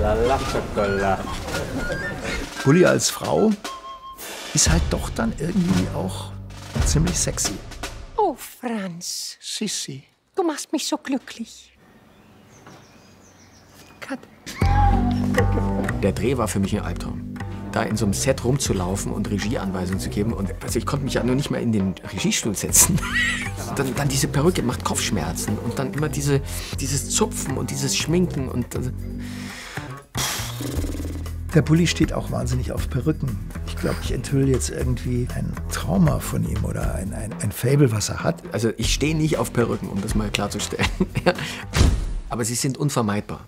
Lala Schokolade. Gulli als Frau ist halt doch dann irgendwie auch ziemlich sexy. Oh, Franz. Sissi. Du machst mich so glücklich. Cut. Der Dreh war für mich ein Albtraum. Da in so einem Set rumzulaufen und Regieanweisungen zu geben. Und also ich konnte mich ja nur nicht mal in den Regiestuhl setzen. Dann diese Perücke macht Kopfschmerzen. Und dann immer dieses Zupfen und dieses Schminken. Und der Bulli steht auch wahnsinnig auf Perücken. Ich glaube, ich enthülle jetzt irgendwie ein Trauma von ihm oder ein Faible, was er hat. Also ich stehe nicht auf Perücken, um das mal klarzustellen. Aber sie sind unvermeidbar.